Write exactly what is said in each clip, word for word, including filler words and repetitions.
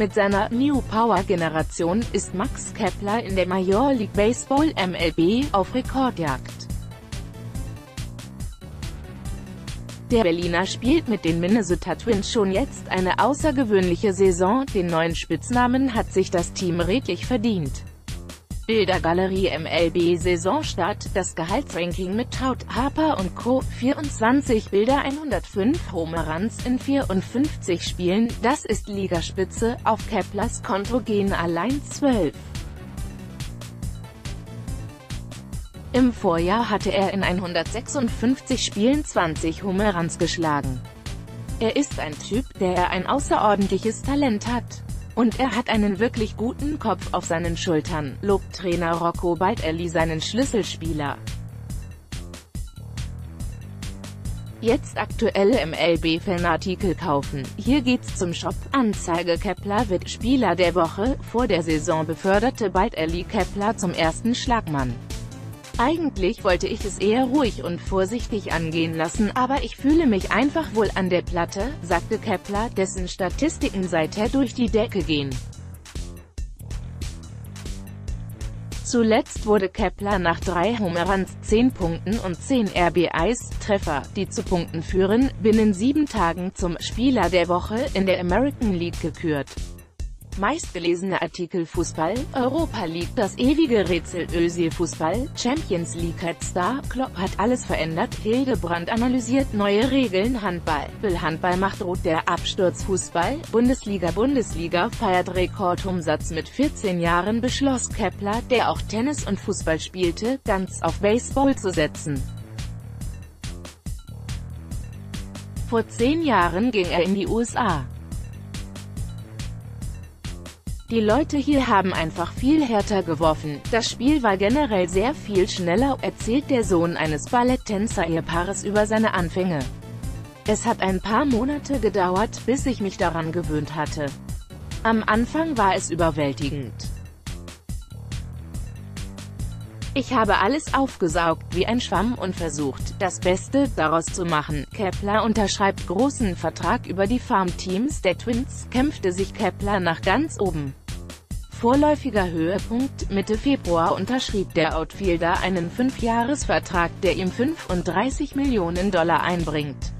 Mit seiner New Power Generation ist Max Kepler in der Major League Baseball M L B auf Rekordjagd. Der Berliner spielt mit den Minnesota Twins schon jetzt eine außergewöhnliche Saison, den neuen Spitznamen hat sich das Team redlich verdient. Bildergalerie M L B Saisonstart, das Gehaltsranking mit Trout, Harper und Co. vierundzwanzig Bilder, hundertfünf Home Runs in vierundfünfzig Spielen, das ist Ligaspitze, auf Keplers Konto gehen allein zwölf. Im Vorjahr hatte er in hundertsechsundfünfzig Spielen zwanzig Home Runs geschlagen. Er ist ein Typ, der ein außerordentliches Talent hat. Und er hat einen wirklich guten Kopf auf seinen Schultern, lobt Trainer Rocco Baldelli seinen Schlüsselspieler. Jetzt aktuelle M L B-Fanartikel kaufen, hier geht's zum Shop. Anzeige: Kepler wird Spieler der Woche. Vor der Saison beförderte Baldelli Kepler zum ersten Schlagmann. Eigentlich wollte ich es eher ruhig und vorsichtig angehen lassen, aber ich fühle mich einfach wohl an der Platte, sagte Kepler, dessen Statistiken seither durch die Decke gehen. Zuletzt wurde Kepler nach drei Home Runs, zehn Punkten und zehn R B Is, Treffer, die zu Punkten führen, binnen sieben Tagen zum Spieler der Woche in der American League gekürt. Meistgelesene Artikel: Fußball, Europa League, das ewige Rätsel, Özil-Fußball, Champions League, Headstar, Klopp hat alles verändert, Hildebrand analysiert neue Regeln, Handball, Handball macht rot, der Absturz, Fußball, Bundesliga, Bundesliga feiert Rekordumsatz, mit vierzehn Jahren beschloss Kepler, der auch Tennis und Fußball spielte, ganz auf Baseball zu setzen. Vor zehn Jahren ging er in die U S A. Die Leute hier haben einfach viel härter geworfen, das Spiel war generell sehr viel schneller, erzählt der Sohn eines Balletttänzer-Ehepaares über seine Anfänge. Es hat ein paar Monate gedauert, bis ich mich daran gewöhnt hatte. Am Anfang war es überwältigend. Ich habe alles aufgesaugt wie ein Schwamm und versucht, das Beste daraus zu machen. Kepler unterschreibt großen Vertrag über die Farmteams der Twins, kämpfte sich Kepler nach ganz oben. Vorläufiger Höhepunkt: Mitte Februar unterschrieb der Outfielder einen Fünfjahresvertrag, der ihm fünfunddreißig Millionen Dollar einbringt.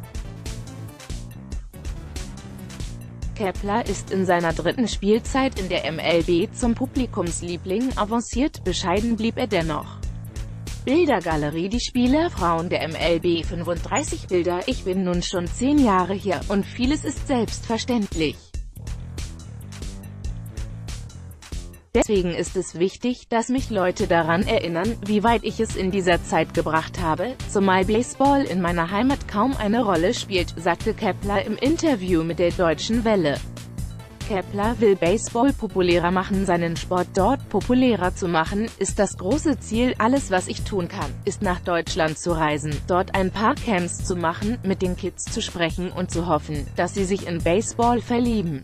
Kepler ist in seiner dritten Spielzeit in der M L B zum Publikumsliebling avanciert, bescheiden blieb er dennoch. Bildergalerie: die Spieler Frauen der M L B, fünfunddreißig Bilder. Ich bin nun schon zehn Jahre hier, und vieles ist selbstverständlich. Deswegen ist es wichtig, dass mich Leute daran erinnern, wie weit ich es in dieser Zeit gebracht habe, zumal Baseball in meiner Heimat kaum eine Rolle spielt, sagte Kepler im Interview mit der Deutschen Welle. Kepler will Baseball populärer machen, seinen Sport dort populärer zu machen, ist das große Ziel. Alles, was ich tun kann, ist nach Deutschland zu reisen, dort ein paar Camps zu machen, mit den Kids zu sprechen und zu hoffen, dass sie sich in Baseball verlieben.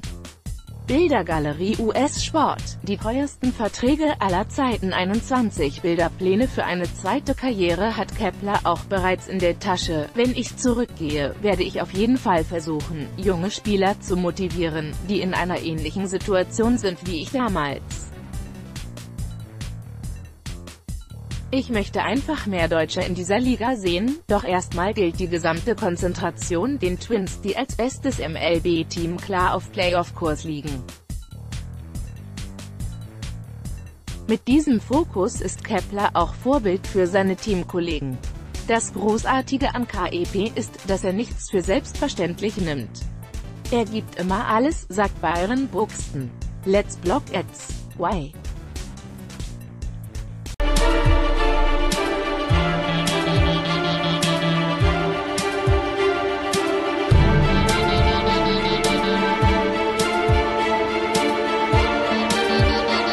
Bildergalerie U S-Sport, die teuersten Verträge aller Zeiten, einundzwanzig Bilder. Pläne für eine zweite Karriere hat Kepler auch bereits in der Tasche. Wenn ich zurückgehe, werde ich auf jeden Fall versuchen, junge Spieler zu motivieren, die in einer ähnlichen Situation sind wie ich damals. Ich möchte einfach mehr Deutsche in dieser Liga sehen, doch erstmal gilt die gesamte Konzentration den Twins, die als bestes M L B-Team klar auf Playoff-Kurs liegen. Mit diesem Fokus ist Kepler auch Vorbild für seine Teamkollegen. Das Großartige an Kep ist, dass er nichts für selbstverständlich nimmt. Er gibt immer alles, sagt Byron Buxton. Let's block ads. Why?